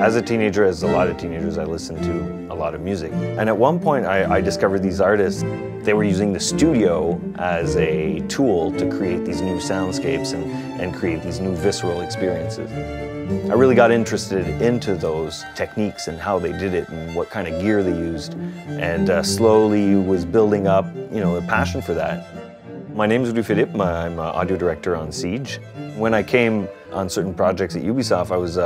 As a teenager, as a lot of teenagers, I listened to a lot of music. And at one point, I discovered these artists. They were using the studio as a tool to create these new soundscapes and create these new visceral experiences. I really got interested into those techniques and how they did it and what kind of gear they used. And slowly was building up, a passion for that. My name is Louis-Philippe. I'm an audio director on Siege. When I came on certain projects at Ubisoft, I was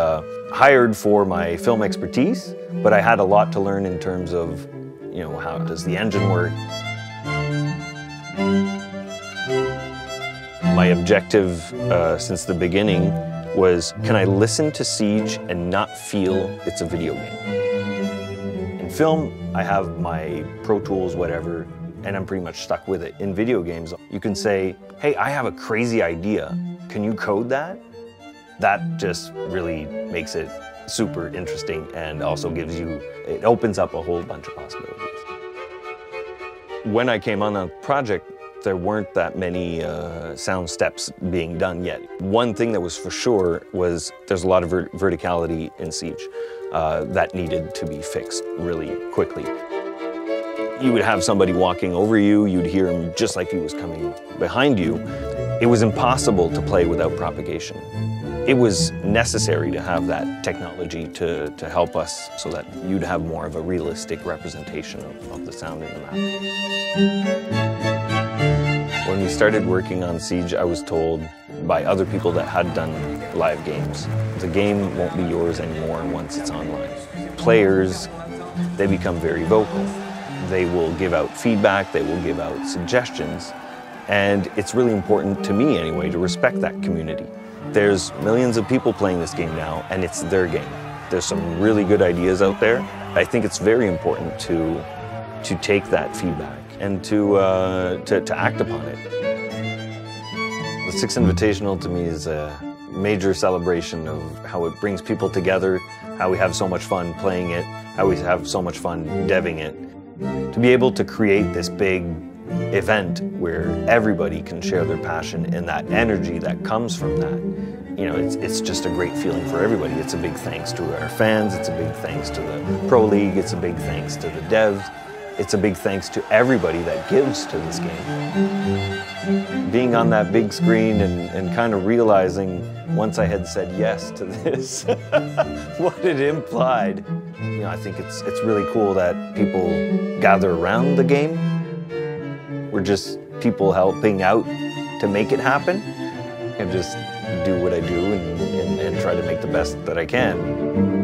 hired for my film expertise, but I had a lot to learn in terms of, how does the engine work? My objective since the beginning was, can I listen to Siege and not feel it's a video game? In film, I have my Pro Tools, whatever, and I'm pretty much stuck with it. In video games, you can say, hey, I have a crazy idea. Can you code that? That just really makes it super interesting and also gives you, it opens up a whole bunch of possibilities. When I came on the project, there weren't that many sound steps being done yet. One thing that was for sure was there's a lot of verticality in Siege that needed to be fixed really quickly. You would have somebody walking over you, you'd hear him just like he was coming behind you. It was impossible to play without propagation. It was necessary to have that technology to help us so that you'd have more of a realistic representation of the sound in the map. When we started working on Siege, I was told by other people that had done live games, the game won't be yours anymore once it's online. Players, they become very vocal. They will give out feedback, they will give out suggestions, and it's really important to me anyway to respect that community. There's millions of people playing this game now, and it's their game. There's some really good ideas out there. I think it's very important to take that feedback and to act upon it. The Six Invitational to me is a major celebration of how it brings people together, how we have so much fun playing it, how we have so much fun deving it. To be able to create this big event where everybody can share their passion and that energy that comes from that. It's just a great feeling for everybody. It's a big thanks to our fans, it's a big thanks to the Pro League, it's a big thanks to the devs, it's a big thanks to everybody that gives to this game. Being on that big screen and kind of realizing once I had said yes to this, what it implied. I think it's really cool that people gather around the game. We're just people helping out to make it happen. I just do what I do and try to make the best that I can.